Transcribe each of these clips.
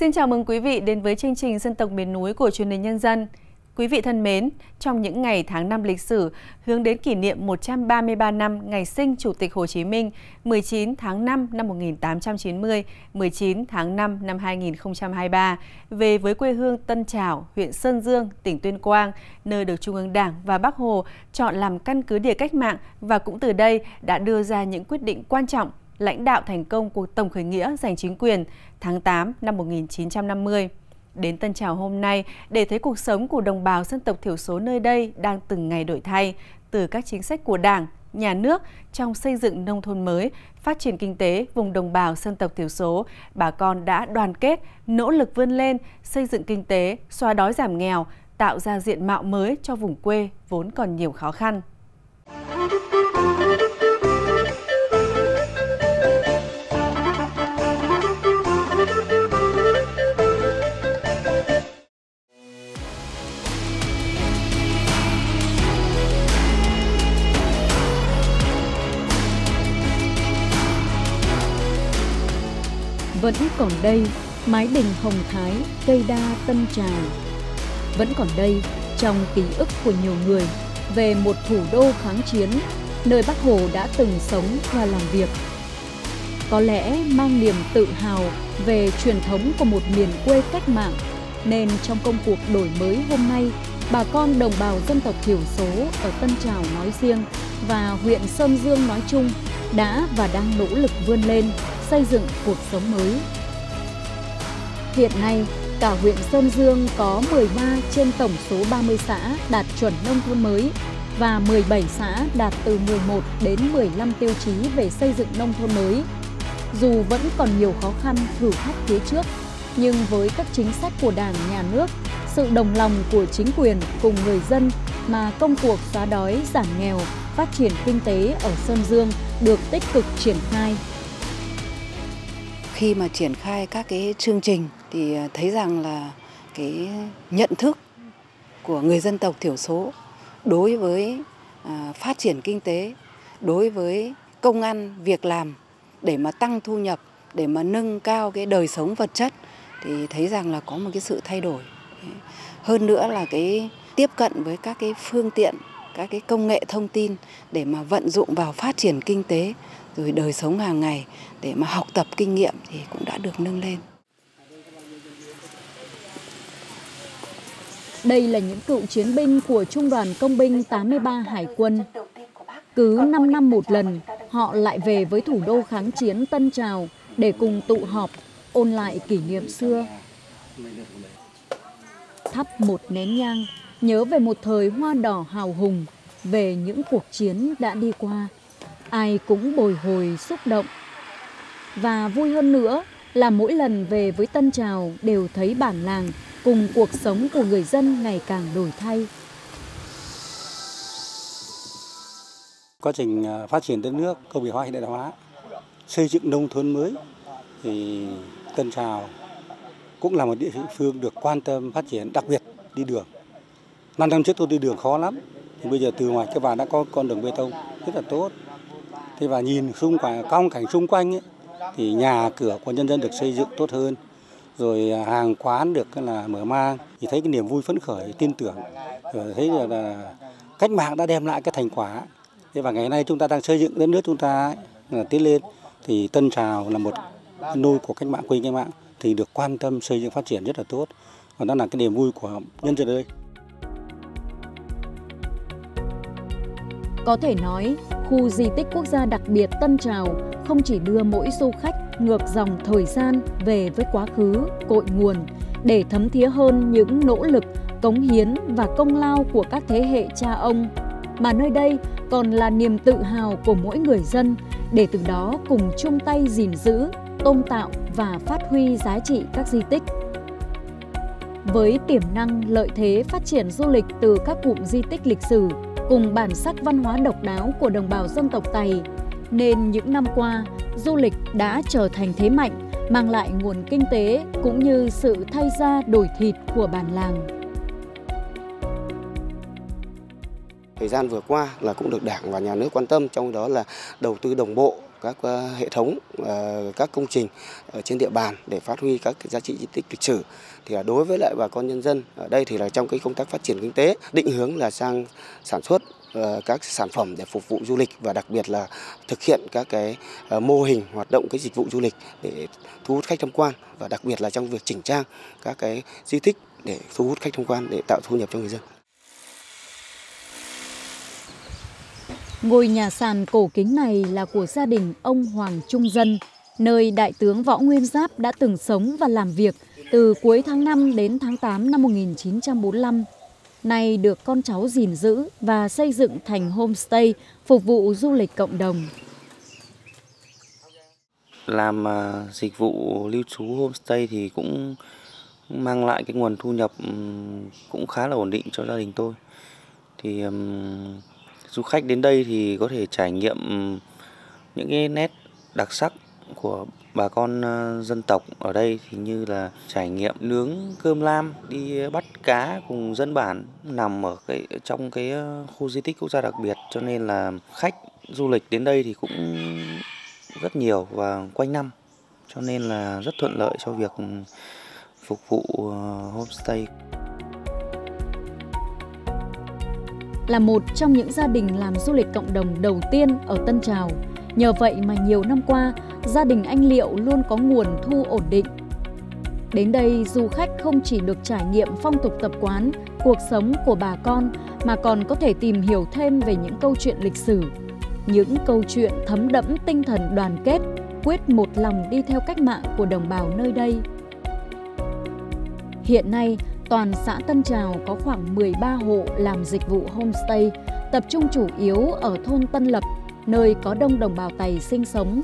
Xin chào mừng quý vị đến với chương trình Dân tộc miền núi của Truyền hình Nhân dân. Quý vị thân mến, trong những ngày tháng năm lịch sử hướng đến kỷ niệm 133 năm ngày sinh Chủ tịch Hồ Chí Minh 19 tháng 5 năm 1890, 19 tháng 5 năm 2023 về với quê hương Tân Trào, huyện Sơn Dương, tỉnh Tuyên Quang, nơi được Trung ương Đảng và Bác Hồ chọn làm căn cứ địa cách mạng và cũng từ đây đã đưa ra những quyết định quan trọng lãnh đạo thành công cuộc tổng khởi nghĩa giành chính quyền tháng 8 năm 1950. Đến Tân Trào hôm nay để thấy cuộc sống của đồng bào dân tộc thiểu số nơi đây đang từng ngày đổi thay từ các chính sách của Đảng, Nhà nước trong xây dựng nông thôn mới, phát triển kinh tế vùng đồng bào dân tộc thiểu số, bà con đã đoàn kết, nỗ lực vươn lên, xây dựng kinh tế, xóa đói giảm nghèo, tạo ra diện mạo mới cho vùng quê vốn còn nhiều khó khăn. Vẫn còn đây, mái đình Hồng Thái, cây đa Tân Trào. Vẫn còn đây, trong ký ức của nhiều người, về một thủ đô kháng chiến, nơi Bác Hồ đã từng sống và làm việc. Có lẽ mang niềm tự hào về truyền thống của một miền quê cách mạng, nên trong công cuộc đổi mới hôm nay, bà con đồng bào dân tộc thiểu số ở Tân Trào nói riêng và huyện Sơn Dương nói chung đã và đang nỗ lực vươn lên, xây dựng cuộc sống mới. Hiện nay, cả huyện Sơn Dương có 13 trên tổng số 30 xã đạt chuẩn nông thôn mới và 17 xã đạt từ 11 đến 15 tiêu chí về xây dựng nông thôn mới. Dù vẫn còn nhiều khó khăn thử thách phía trước, nhưng với các chính sách của Đảng, Nhà nước, sự đồng lòng của chính quyền cùng người dân mà công cuộc xóa đói, giảm nghèo, phát triển kinh tế ở Sơn Dương được tích cực triển khai. Khi mà triển khai các cái chương trình thì thấy rằng là cái nhận thức của người dân tộc thiểu số đối với phát triển kinh tế, đối với công ăn, việc làm để mà tăng thu nhập, để mà nâng cao cái đời sống vật chất thì thấy rằng là có một cái sự thay đổi. Hơn nữa là cái tiếp cận với các cái phương tiện, các cái công nghệ thông tin để mà vận dụng vào phát triển kinh tế rồi đời sống hàng ngày để mà học tập kinh nghiệm thì cũng đã được nâng lên. Đây là những cựu chiến binh của Trung đoàn Công binh 83 Hải quân. Cứ 5 năm một lần, họ lại về với thủ đô kháng chiến Tân Trào để cùng tụ họp, ôn lại kỷ niệm xưa. Thắp một nén nhang, nhớ về một thời hoa đỏ hào hùng, về những cuộc chiến đã đi qua. Ai cũng bồi hồi xúc động. Và vui hơn nữa là mỗi lần về với Tân Trào đều thấy bản làng cùng cuộc sống của người dân ngày càng đổi thay. Quá trình phát triển đất nước, công nghiệp hóa, hiện đại hóa, xây dựng nông thôn mới thì Tân Trào cũng là một địa phương được quan tâm phát triển, đặc biệt đi đường. 5 năm trước tôi đi đường khó lắm, thì bây giờ từ ngoài các bạn đã có con đường bê tông rất là tốt. Thế và nhìn xung quanh, phong cảnh xung quanh ấy, thì nhà cửa của nhân dân được xây dựng tốt hơn, rồi hàng quán được là mở mang, thì thấy cái niềm vui phấn khởi, tin tưởng, rồi thấy là cách mạng đã đem lại cái thành quả. Thế và ngày nay chúng ta đang xây dựng đất nước chúng ta là tiến lên, thì Tân Trào là một nôi của cách mạng, quê cách mạng thì được quan tâm xây dựng phát triển rất là tốt, và đó là cái niềm vui của nhân dân ở đây. Có thể nói, khu di tích quốc gia đặc biệt Tân Trào không chỉ đưa mỗi du khách ngược dòng thời gian về với quá khứ, cội nguồn, để thấm thía hơn những nỗ lực, cống hiến và công lao của các thế hệ cha ông, mà nơi đây còn là niềm tự hào của mỗi người dân để từ đó cùng chung tay gìn giữ, tôn tạo và phát huy giá trị các di tích. Với tiềm năng lợi thế phát triển du lịch từ các cụm di tích lịch sử, cùng bản sắc văn hóa độc đáo của đồng bào dân tộc Tày, nên những năm qua, du lịch đã trở thành thế mạnh, mang lại nguồn kinh tế cũng như sự thay da đổi thịt của bản làng. Thời gian vừa qua là cũng được Đảng và Nhà nước quan tâm, trong đó là đầu tư đồng bộ các hệ thống, các công trình ở trên địa bàn để phát huy các cái giá trị di tích lịch sử. Thì đối với lại bà con nhân dân ở đây thì là trong cái công tác phát triển kinh tế, định hướng là sang sản xuất các sản phẩm để phục vụ du lịch, và đặc biệt là thực hiện các cái mô hình hoạt động cái dịch vụ du lịch để thu hút khách tham quan, và đặc biệt là trong việc chỉnh trang các cái di tích để thu hút khách tham quan, để tạo thu nhập cho người dân. Ngôi nhà sàn cổ kính này là của gia đình ông Hoàng Trung Dân, nơi Đại tướng Võ Nguyên Giáp đã từng sống và làm việc từ cuối tháng 5 đến tháng 8 năm 1945. Nay được con cháu gìn giữ và xây dựng thành homestay phục vụ du lịch cộng đồng. Làm dịch vụ lưu trú homestay thì cũng mang lại cái nguồn thu nhập cũng khá là ổn định cho gia đình tôi. Thì du khách đến đây thì có thể trải nghiệm những cái nét đặc sắc của bà con dân tộc ở đây, thì như là trải nghiệm nướng cơm lam, đi bắt cá cùng dân bản. Nằm ở trong cái khu di tích quốc gia đặc biệt, cho nên là khách du lịch đến đây thì cũng rất nhiều và quanh năm, cho nên là rất thuận lợi cho việc phục vụ homestay. Là một trong những gia đình làm du lịch cộng đồng đầu tiên ở Tân Trào, nhờ vậy mà nhiều năm qua, gia đình anh Liệu luôn có nguồn thu ổn định. Đến đây, du khách không chỉ được trải nghiệm phong tục tập quán, cuộc sống của bà con, mà còn có thể tìm hiểu thêm về những câu chuyện lịch sử. Những câu chuyện thấm đẫm tinh thần đoàn kết, quyết một lòng đi theo cách mạng của đồng bào nơi đây. Hiện nay, toàn xã Tân Trào có khoảng 13 hộ làm dịch vụ homestay, tập trung chủ yếu ở thôn Tân Lập, nơi có đông đồng bào Tày sinh sống.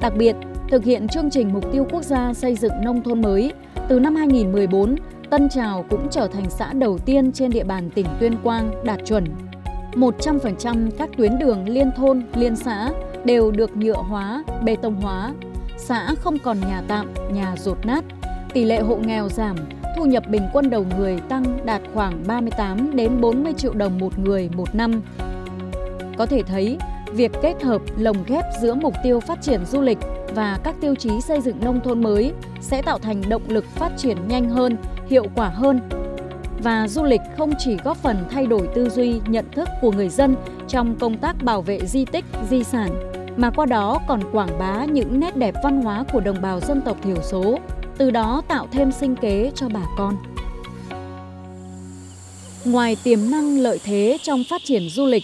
Đặc biệt, thực hiện chương trình mục tiêu quốc gia xây dựng nông thôn mới, từ năm 2014, Tân Trào cũng trở thành xã đầu tiên trên địa bàn tỉnh Tuyên Quang đạt chuẩn. 100% các tuyến đường liên thôn, liên xã đều được nhựa hóa, bê tông hóa. Xã không còn nhà tạm, nhà dột nát. Tỷ lệ hộ nghèo giảm, thu nhập bình quân đầu người tăng đạt khoảng 38 đến 40 triệu đồng một người một năm. Có thể thấy, việc kết hợp lồng ghép giữa mục tiêu phát triển du lịch và các tiêu chí xây dựng nông thôn mới sẽ tạo thành động lực phát triển nhanh hơn, hiệu quả hơn. Và du lịch không chỉ góp phần thay đổi tư duy, nhận thức của người dân trong công tác bảo vệ di tích, di sản, mà qua đó còn quảng bá những nét đẹp văn hóa của đồng bào dân tộc thiểu số, từ đó tạo thêm sinh kế cho bà con. Ngoài tiềm năng lợi thế trong phát triển du lịch,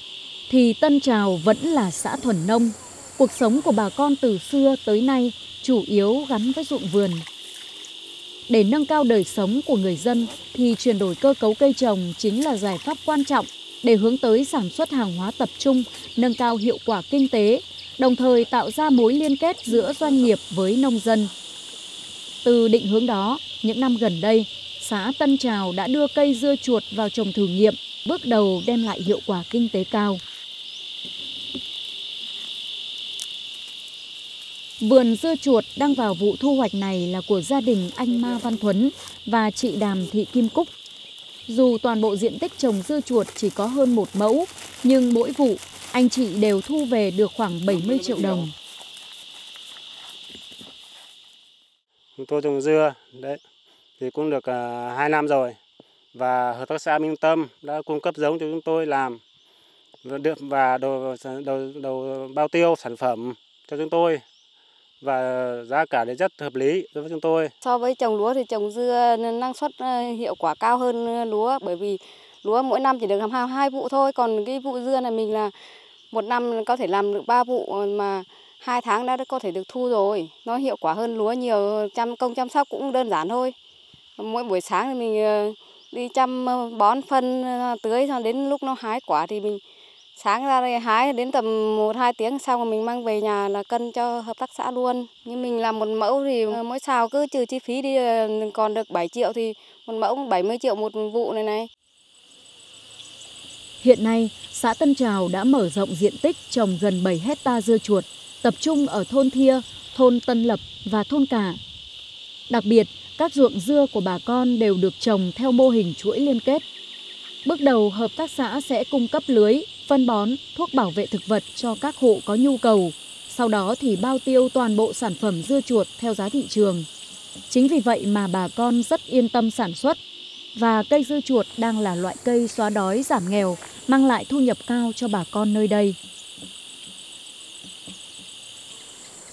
thì Tân Trào vẫn là xã thuần nông. Cuộc sống của bà con từ xưa tới nay chủ yếu gắn với ruộng vườn. Để nâng cao đời sống của người dân thì chuyển đổi cơ cấu cây trồng chính là giải pháp quan trọng để hướng tới sản xuất hàng hóa tập trung, nâng cao hiệu quả kinh tế, đồng thời tạo ra mối liên kết giữa doanh nghiệp với nông dân. Từ định hướng đó, những năm gần đây, xã Tân Trào đã đưa cây dưa chuột vào trồng thử nghiệm, bước đầu đem lại hiệu quả kinh tế cao. Vườn dưa chuột đang vào vụ thu hoạch này là của gia đình anh Ma Văn Thuấn và chị Đàm Thị Kim Cúc. Dù toàn bộ diện tích trồng dưa chuột chỉ có hơn 1 mẫu, nhưng mỗi vụ anh chị đều thu về được khoảng 70 triệu đồng. Chúng tôi trồng dưa đấy thì cũng được 2 năm rồi, và hợp tác xã Minh Tâm đã cung cấp giống cho chúng tôi làm và đồ bao tiêu sản phẩm cho chúng tôi, và giá cả thì rất hợp lý đối với chúng tôi. So với trồng lúa thì trồng dưa năng suất hiệu quả cao hơn lúa, bởi vì lúa mỗi năm chỉ được làm 2 vụ thôi, còn cái vụ dưa này mình là một năm có thể làm được 3 vụ mà 2 tháng đã có thể được thu rồi. Nó hiệu quả hơn lúa nhiều, công chăm sóc cũng đơn giản thôi. Mỗi buổi sáng thì mình đi chăm bón phân tưới, xong đến lúc nó hái quả thì mình sáng ra đây hái đến tầm 1-2 tiếng sau mình mang về nhà là cân cho hợp tác xã luôn. Nhưng mình làm 1 mẫu thì mỗi xào cứ trừ chi phí đi còn được 7 triệu, thì 1 mẫu 70 triệu một vụ này. Hiện nay, xã Tân Trào đã mở rộng diện tích trồng gần 7 hectare dưa chuột, tập trung ở thôn Thia, thôn Tân Lập và thôn Cả. Đặc biệt, các ruộng dưa của bà con đều được trồng theo mô hình chuỗi liên kết. Bước đầu, hợp tác xã sẽ cung cấp lưới, phân bón, thuốc bảo vệ thực vật cho các hộ có nhu cầu. Sau đó thì bao tiêu toàn bộ sản phẩm dưa chuột theo giá thị trường. Chính vì vậy mà bà con rất yên tâm sản xuất. Và cây dưa chuột đang là loại cây xóa đói giảm nghèo, mang lại thu nhập cao cho bà con nơi đây.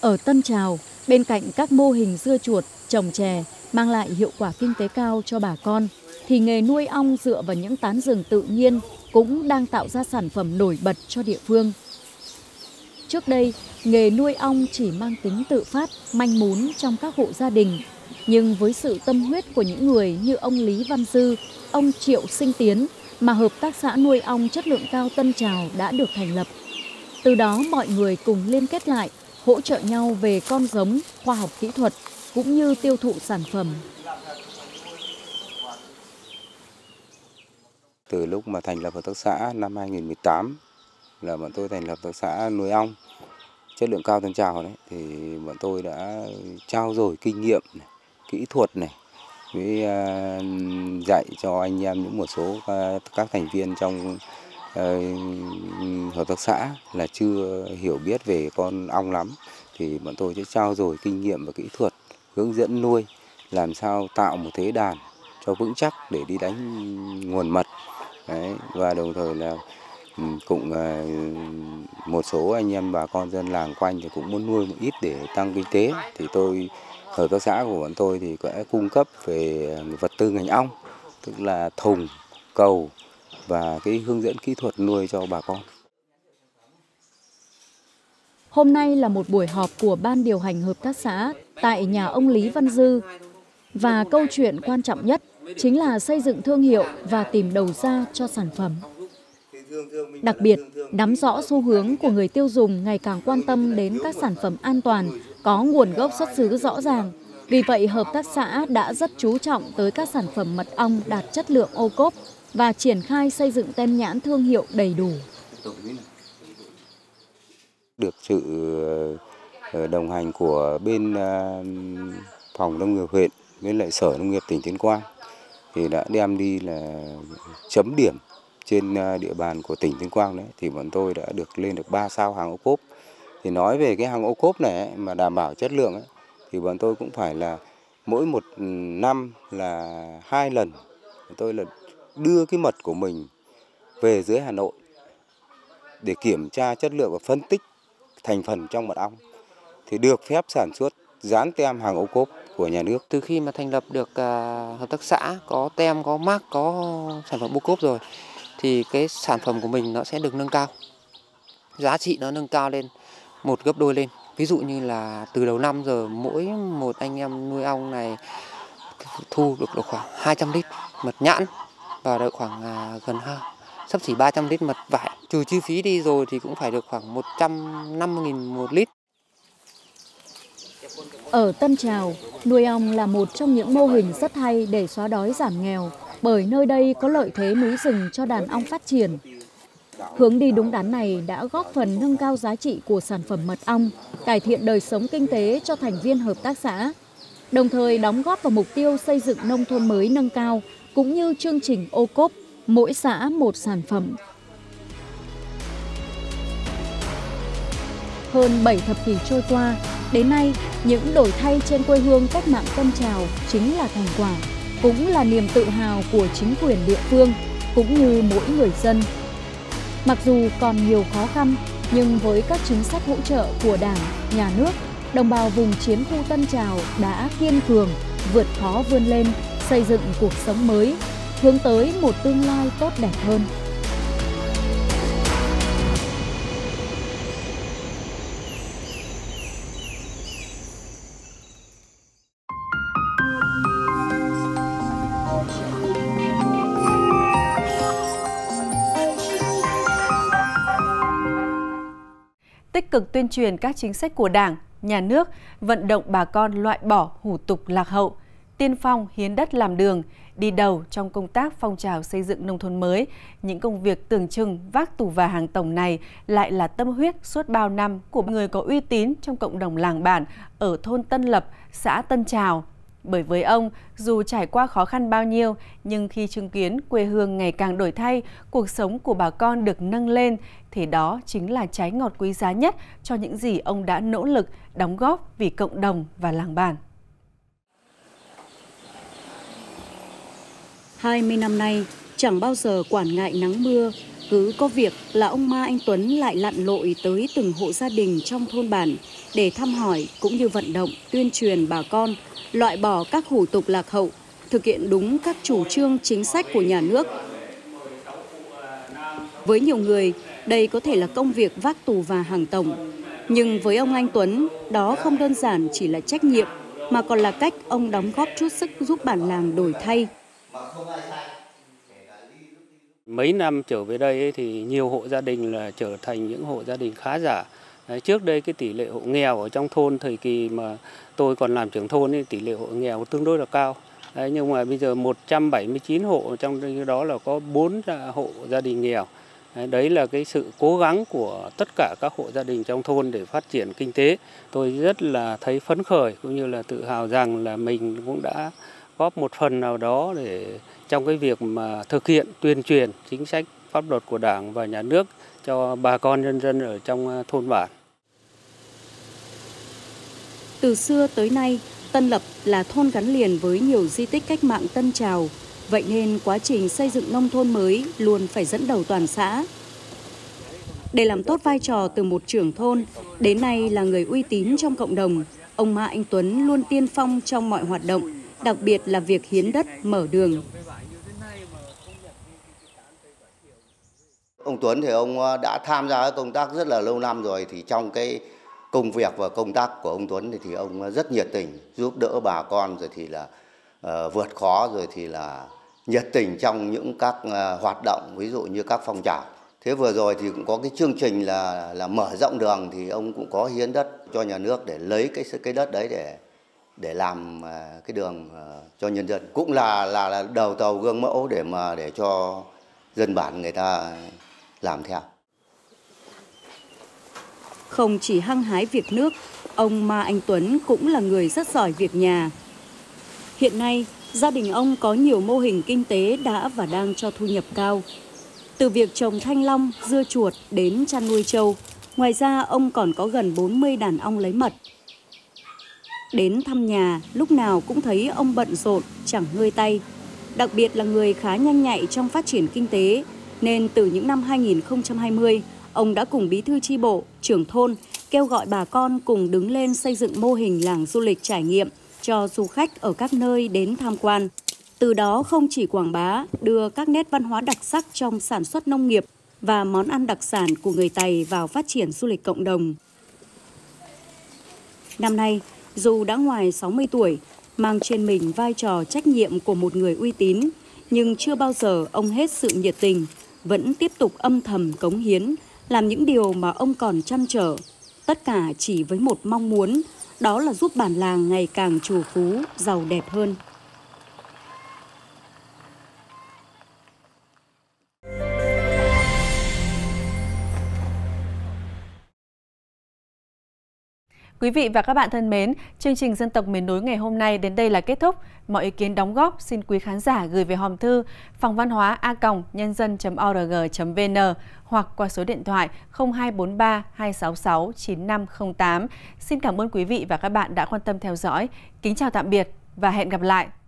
Ở Tân Trào, bên cạnh các mô hình dưa chuột, trồng chè mang lại hiệu quả kinh tế cao cho bà con, thì nghề nuôi ong dựa vào những tán rừng tự nhiên cũng đang tạo ra sản phẩm nổi bật cho địa phương. Trước đây, nghề nuôi ong chỉ mang tính tự phát, manh mún trong các hộ gia đình. Nhưng với sự tâm huyết của những người như ông Lý Văn Dư, ông Triệu Sinh Tiến, mà hợp tác xã nuôi ong chất lượng cao Tân Trào đã được thành lập. Từ đó mọi người cùng liên kết lại, hỗ trợ nhau về con giống, khoa học kỹ thuật, cũng như tiêu thụ sản phẩm. Từ lúc mà thành lập hợp tác xã năm 2018, là bọn tôi thành lập hợp tác xã nuôi ong chất lượng cao Tân Trào đấy, thì bọn tôi đã trao dồi kinh nghiệm này, kỹ thuật này, với dạy cho anh em những một số các thành viên trong hợp tác xã là chưa hiểu biết về con ong lắm, thì bọn tôi sẽ trao dồi kinh nghiệm và kỹ thuật, hướng dẫn nuôi làm sao tạo một thế đàn cho vững chắc để đi đánh nguồn mật. Đấy, và đồng thời là cũng một số anh em bà con dân làng quanh thì cũng muốn nuôi một ít để tăng kinh tế, thì hợp tác xã của bọn tôi thì sẽ cung cấp về vật tư ngành ong, tức là thùng, cầu và cái hướng dẫn kỹ thuật nuôi cho bà con. Hôm nay là một buổi họp của ban điều hành hợp tác xã tại nhà ông Lý Văn Dư, và câu chuyện quan trọng nhất chính là xây dựng thương hiệu và tìm đầu ra cho sản phẩm. Đặc biệt, nắm rõ xu hướng của người tiêu dùng ngày càng quan tâm đến các sản phẩm an toàn, có nguồn gốc xuất xứ rõ ràng. Vì vậy, hợp tác xã đã rất chú trọng tới các sản phẩm mật ong đạt chất lượng OCOP và triển khai xây dựng tem nhãn thương hiệu đầy đủ. Được sự đồng hành của bên phòng nông nghiệp huyện với lại sở nông nghiệp tỉnh Tuyên Quang, thì đã đem đi là chấm điểm trên địa bàn của tỉnh Tuyên Quang đấy, thì bọn tôi đã lên được 3 sao hàng OCOP. Thì nói về cái hàng OCOP này mà đảm bảo chất lượng ấy, thì bọn tôi cũng phải là mỗi một năm là 2 lần tôi là đưa cái mật của mình về dưới Hà Nội để kiểm tra chất lượng và phân tích thành phần trong mật ong, thì được phép sản xuất, dán tem hàng OCOP của nhà nước. Từ khi mà thành lập được hợp tác xã có tem, có mác, có sản phẩm OCOP rồi, thì cái sản phẩm của mình nó sẽ được nâng cao, giá trị nó nâng cao lên một gấp đôi lên. Ví dụ như là từ đầu năm giờ mỗi một anh em nuôi ong này thu được khoảng 200 lít mật nhãn và được khoảng gần sắp xỉ 300 lít mật vải. Trừ chi phí đi rồi thì cũng phải được khoảng 150.000 một lít. Ở Tân Trào, nuôi ong là một trong những mô hình rất hay để xóa đói giảm nghèo, bởi nơi đây có lợi thế núi rừng cho đàn ong phát triển. Hướng đi đúng đắn này đã góp phần nâng cao giá trị của sản phẩm mật ong, cải thiện đời sống kinh tế cho thành viên hợp tác xã, đồng thời đóng góp vào mục tiêu xây dựng nông thôn mới nâng cao, cũng như chương trình OCOP, mỗi xã một sản phẩm. Hơn 7 thập kỷ trôi qua, đến nay, những đổi thay trên quê hương cách mạng Tân Trào chính là thành quả, cũng là niềm tự hào của chính quyền địa phương, cũng như mỗi người dân. Mặc dù còn nhiều khó khăn, nhưng với các chính sách hỗ trợ của Đảng, Nhà nước, đồng bào vùng chiến khu Tân Trào đã kiên cường, vượt khó vươn lên, xây dựng cuộc sống mới, hướng tới một tương lai tốt đẹp hơn. Tích cực tuyên truyền các chính sách của Đảng, Nhà nước, vận động bà con loại bỏ hủ tục lạc hậu, tiên phong hiến đất làm đường, đi đầu trong công tác phong trào xây dựng nông thôn mới. Những công việc tưởng chừng vác tù và hàng tổng này lại là tâm huyết suốt bao năm của người có uy tín trong cộng đồng làng bản ở thôn Tân Lập, xã Tân Trào. Bởi với ông, dù trải qua khó khăn bao nhiêu, nhưng khi chứng kiến quê hương ngày càng đổi thay, cuộc sống của bà con được nâng lên, thì đó chính là trái ngọt quý giá nhất cho những gì ông đã nỗ lực đóng góp vì cộng đồng và làng bản. 20 năm nay, chẳng bao giờ quản ngại nắng mưa, cứ có việc là ông Ma Anh Tuấn lại lặn lội tới từng hộ gia đình trong thôn bản để thăm hỏi cũng như vận động tuyên truyền bà con, loại bỏ các hủ tục lạc hậu, thực hiện đúng các chủ trương chính sách của nhà nước. Với nhiều người, đây có thể là công việc vác tù và hàng tổng. Nhưng với ông Anh Tuấn, đó không đơn giản chỉ là trách nhiệm, mà còn là cách ông đóng góp chút sức giúp bản làng đổi thay. Mấy năm trở về đây ấy, thì nhiều hộ gia đình là trở thành những hộ gia đình khá giả. Trước đây cái tỷ lệ hộ nghèo ở trong thôn, thời kỳ mà tôi còn làm trưởng thôn ấy, tỷ lệ hộ nghèo tương đối là cao. Đấy, nhưng mà bây giờ 179 hộ, trong đó là có 4 hộ gia đình nghèo. Đấy là cái sự cố gắng của tất cả các hộ gia đình trong thôn để phát triển kinh tế. Tôi rất là thấy phấn khởi cũng như là tự hào rằng là mình cũng đã góp một phần nào đó để trong cái việc mà thực hiện tuyên truyền chính sách pháp luật của Đảng và Nhà nước cho bà con nhân dân ở trong thôn bản. Từ xưa tới nay, Tân Lập là thôn gắn liền với nhiều di tích cách mạng Tân Trào, vậy nên quá trình xây dựng nông thôn mới luôn phải dẫn đầu toàn xã. Để làm tốt vai trò từ một trưởng thôn, đến nay là người uy tín trong cộng đồng, ông Ma Anh Tuấn luôn tiên phong trong mọi hoạt động, đặc biệt là việc hiến đất, mở đường. Ông Tuấn thì ông đã tham gia công tác rất là lâu năm rồi, thì trong cái công việc và công tác của ông Tuấn thì ông rất nhiệt tình, giúp đỡ bà con rồi thì là vượt khó, rồi thì là nhiệt tình trong những các hoạt động, ví dụ như các phong trào. Thế vừa rồi thì cũng có cái chương trình là mở rộng đường, thì ông cũng có hiến đất cho nhà nước để lấy cái đất đấy để làm cái đường cho nhân dân, cũng là đầu tàu gương mẫu để cho dân bản người ta làm theo. Không chỉ hăng hái việc nước, ông Ma Anh Tuấn cũng là người rất giỏi việc nhà. Hiện nay, gia đình ông có nhiều mô hình kinh tế đã và đang cho thu nhập cao. Từ việc trồng thanh long, dưa chuột đến chăn nuôi trâu, ngoài ra ông còn có gần 40 đàn ong lấy mật. Đến thăm nhà, lúc nào cũng thấy ông bận rộn, chẳng ngơi tay. Đặc biệt là người khá nhanh nhạy trong phát triển kinh tế, nên từ những năm 2020, ông đã cùng bí thư chi bộ, trưởng thôn kêu gọi bà con cùng đứng lên xây dựng mô hình làng du lịch trải nghiệm cho du khách ở các nơi đến tham quan. Từ đó không chỉ quảng bá, đưa các nét văn hóa đặc sắc trong sản xuất nông nghiệp và món ăn đặc sản của người Tày vào phát triển du lịch cộng đồng. Năm nay, dù đã ngoài 60 tuổi, mang trên mình vai trò trách nhiệm của một người uy tín, nhưng chưa bao giờ ông hết sự nhiệt tình, vẫn tiếp tục âm thầm cống hiến, làm những điều mà ông còn trăn trở. Tất cả chỉ với một mong muốn, đó là giúp bản làng ngày càng trù phú, giàu đẹp hơn. Quý vị và các bạn thân mến, chương trình Dân tộc miền núi ngày hôm nay đến đây là kết thúc. Mọi ý kiến đóng góp xin quý khán giả gửi về hòm thư phongvanhoa@nhanzan.org.vn hoặc qua số điện thoại 0243 266 9508. Xin cảm ơn quý vị và các bạn đã quan tâm theo dõi. Kính chào tạm biệt và hẹn gặp lại!